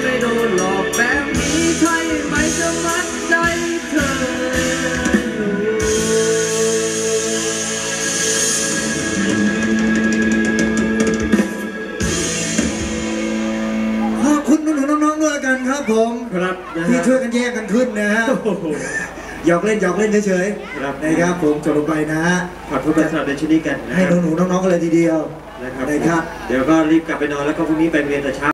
ไปโดนหลอกแบบนี้ใช่ไหมจะมัดใจเธออยู่ขอบคุณน้องๆด้วยกันครับผมที่ช่วยกันแยกกันขึ้นนะฮะหยอกเล่นเฉยๆนะครับผมจบลงไปนะฮะขอบคุณประธานในชุดนี้กันให้หนูๆน้องๆกันเลยทีเดียวนะครับเดี๋ยวก็รีบกลับไปนอนแล้วก็พรุ่งนี้ไปเรียนแต่เช้า